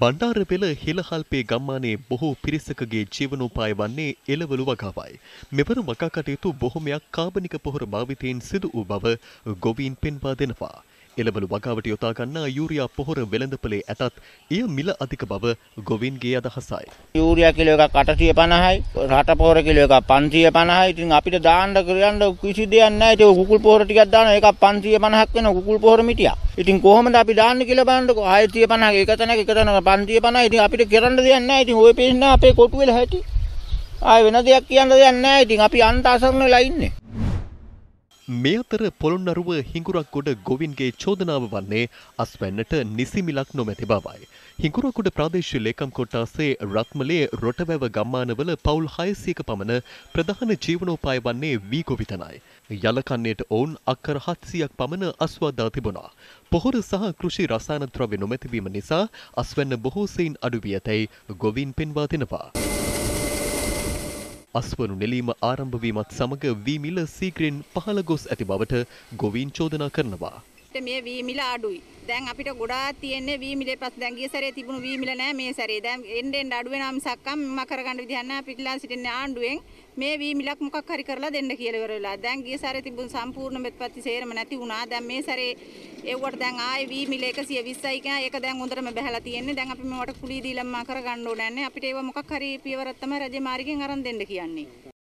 බණ්ඩාරපෙළ හිලහල්පේ ගම්මානයේ බොහෝ පිරිසකගේ ජීවනෝපාය වන්නේ එළවලු වගාවයි. මෙවර වගා කටයුතු බොහොමයක් කාබනික පොහොර භාවිතයෙන් සිදු වූ බව ගොවීන් පෙන්වා දෙනවා. එළවලු වගාවට යොදා ගන්නා යූරියා පොහොර වෙළඳපළේ ඇතත් එය මිල අධික බව ගොවීන්ගේ අදහසයි. යූරියා කිලෝ එකක් 850යි, රට පොහොර කිලෝ එකක් 550යි. ඉතින් අපිට දාන්න කරන්න කිසි දෙයක් නැහැ. ඒක කුකුල් පොහොර ටිකක් දානවා. ඒක 550ක් වෙනවා කුකුල් පොහොර මිටියක්. ඉතින් කොහොමද අපි දාන්න කියලා බලන්නකො 650 එක තැනක 550. ඉතින් අපිට කරන්න දෙයක් නැහැ. ඉතින් ඔය පේන අපේ කොටු වෙලා ඇති. ආය වෙන දෙයක් කියන්න දෙයක් නැහැ. ඉතින් අපි අන්ත අසරණ වෙලා ඉන්නේ. මේ අතර පොළොන්නරුව හිඟුරක්ගොඩ ගොවින්ගේ චෝදනාව වන්නේ අස්වැන්නට නිසි මිලක් නොමැති බවයි. හිඟුරක්ගොඩ ප්‍රාදේශීය ලේකම් කොට්ටාසේ රත්මලේ රොටවැව ගම්මානවල පවුල් 600ක පමණ ප්‍රධාන ජීවනෝපාය වන්නේ වී ගොවිතනයි. යලකන්නේට ඔවුන් අක්කර 700ක් පමණ අස්වද්දා තිබුණා. පොහොර සහ කෘෂි රසායන ද්‍රව්‍ය නොමැතිවීම නිසා අස්වැන්න බොහෝ සෙයින් අඩු වී ඇතැයි ගොවීන් පෙන්වා දෙනවා. අස්වනු නෙලීම ආරම්භ වීමත් සමග වී මිල සීක්‍රෙන් පහළ ගොස් ඇති බවට ගොවීන් චෝදනා කරනවා. මේ වී මිල අඩුයි. දැන් අපිට ගොඩාක් තියෙන්නේ වී මිලේ පස්සේ දැන් ගිය සැරේ තිබුණු වී මිල නෑ මේ සැරේ. දැන් එන්න අඩු වෙනා මිසක් අම්ම කරගන්න විදියක් නෑ. පිටලා සිටින්නේ ආණ්ඩුවෙන් මේ වී මිලක් මොකක් හරි කරලා දෙන්න කියලා ඉවර වෙලා. දැන් ගිය සැරේ තිබුණු සම්පූර්ණ මෙත්පත්ති සේරම නැති වුණා. දැන් මේ සැරේ එව්වට දැන් ආයේ වී මිල 120යි කියන එක දැන් හොඳටම බැහැලා තියෙන්නේ. දැන් අපි මේවට කුලී දීලම්මා කරගන්න ඕනේ නැහැ. අපිට ඒව මොකක් හරි පියවරක් තමයි රජේ මාර්ගෙන් අරන් දෙන්න කියන්නේ.